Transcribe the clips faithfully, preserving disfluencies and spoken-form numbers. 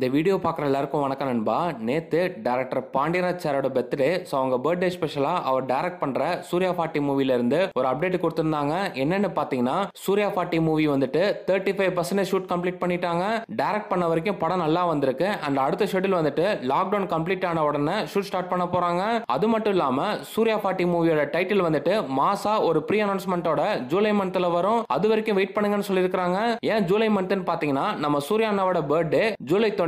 இந்த வீடியோ பார்க்குற எல்லாருக்கும் வணக்கம் நண்பா. நேற்று டேரக்டர் பாண்டியராஜ் சாரோட பர்த்டே, ஸோ அவங்க பர்த்டே ஸ்பெஷலாக அவர் டேரக்ட் பண்ணுற சூர்யா ஃபார்ட்டி மூவிலேருந்து ஒரு அப்டேட் கொடுத்துருந்தாங்க. என்னென்னு பார்த்தீங்கன்னா, சூர்யா ஃபார்ட்டி மூவி வந்துட்டு thirty five percentage shoot complete பண்ணிட்டாங்க. டேரக்ட் பண்ண வரைக்கும் படம் நல்லா வந்திருக்கு. அண்ட் அடுத்த ஷெட்யூல் வந்துட்டு லாக்டவுன் கம்ப்ளீட் ஆன உடனே ஷூட் ஸ்டார்ட் பண்ண போகிறாங்க. அது மட்டும் இல்லாமல் சூர்யா ஃபார்ட்டி மூவியோட டைட்டில் வந்துட்டு மாசா ஒரு ப்ரீ அனௌன்ஸ்மெண்ட்டோட ஜூலை மந்த்தில் வரும். அது வரைக்கும் வெயிட் பண்ணுங்கன்னு சொல்லியிருக்காங்க. ஏன் ஜூலை மந்த்னு பார்த்தீங்கன்னா, நம்ம சூர்யா அண்ணாவோட பர்த்டே ஜூலை இருபத்தி மூன்று.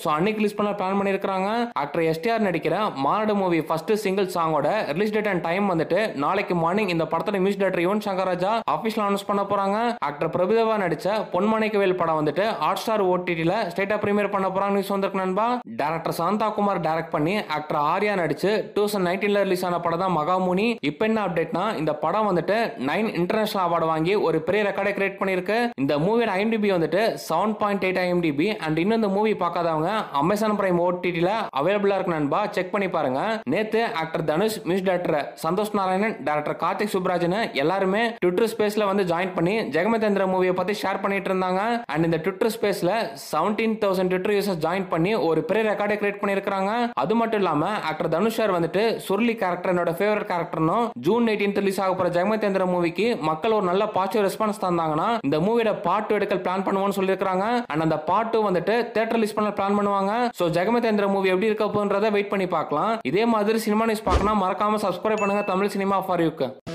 சோ அன்னைக்கு ரிலீஸ் பண்ண பிளான் பண்ணிருக்காங்க. ஆக்டர் எஸ்டிஆர் நடிக்கிற மாரட மூவி ஃபர்ஸ்ட் சிங்கிள் சாங்கோட ரிலீஸ் டேட் அண்ட் டைம் வந்துட்டு நாளைக்கு மார்னிங் இந்த படத்தோட மியூசிக் டைரக்டர் யுவன் சங்கர் ராஜா ஆபீஷியலா அனௌன்ஸ் பண்ண போறாங்க. ஆக்டர் பிரபு தேவா நடிச்ச பொன்மனைக்கவேல் படம் வந்துட்டு ஹாட் ஸ்டார் ஓடிடில ஸ்ட்ரைட்டா பிரீமியர் பண்ண போறாங்க நியூஸ் வந்திருக்கு நண்பா. டைரக்டர் சாந்தா குமார் டைரக்ட் பண்ணி ஆக்டர் ஆர்யா நடிச்சு இருபது பத்தொன்பதுல ரிலீஸ் ஆன படம் தான் மகாமுனி. இப்போ என்ன அப்டேட்னா, இந்த படம் வந்துட்டு ஒன்பது இன்டர்நேஷனல் அவார்ட் வாங்கி ஒரு பெரிய ரெக்கார்டை கிரியேட் பண்ணிருக்கு. இந்த மூவியோட ஐஎம்டிபி வந்துட்டு ஏழு புள்ளி எட்டு ஐஎம்டிபி. அண்ட் இன்னும் இந்த மூவி பார்க்காதவங்க அமேசான் பிரைம் ஓடிடில அவைலபிளா இருக்கு நண்பா, செக் பண்ணி பாருங்க. நேத்து actor Dhanush, music director Santhosh Narayanan, director Karthik Subbaraj எல்லாருமே ட்விட்டர் ஸ்பேஸ்ல வந்து ஜாயின் பண்ணி ஜெகமேந்திர மூவியை பத்தி ஷேர் பண்ணிட்டு இருந்தாங்க. அண்ட் இந்த ட்விட்டர் ஸ்பேஸ்ல பதினேழாயிரம் ட்விட்டர் யூசர்ஸ் ஜாயின் பண்ணி ஒரு பெரிய ரெக்கார்டை கிரியேட் பண்ணிருக்காங்க. அது மட்டும் இல்லாம ஆக்டர் தனுஷ் சார் வந்துட்டு சுருளி கேரக்டர் என்னோட ஃபேவரட் கேரக்டர்னு ஜூன் பதினெட்டு ரிலீஸ் ஆக போற ஜெகமேந்திர மூவிக்கு மக்கள் ஒரு நல்ல பாசிட்டிவ் ரெஸ்பான்ஸ் தந்தாங்கன்னா இந்த மூவியோட பார்ட் டூ எடுக்க பிளான் பண்ணுவோம்னு சொல்லிருக்காங்க. அண்ட் அந்த பார்ட் டூ வந்துட்டு தியேட்டர் ரிலீஸ் பண்ண பிளான் பண்ணுவாங்க. சோ ஜெகமேந்திர மூவி எப்படி இருக்க போன்றதை வெயிட் பண்ணி பார்க்கலாம். இதே மாதிரி சினிமா நியூஸ் பார்க்கணும் மறக்காம சப்ஸ்கிரைப் பண்ணுங்க தமிழ் சினிமா ஃபார் யூக்கு.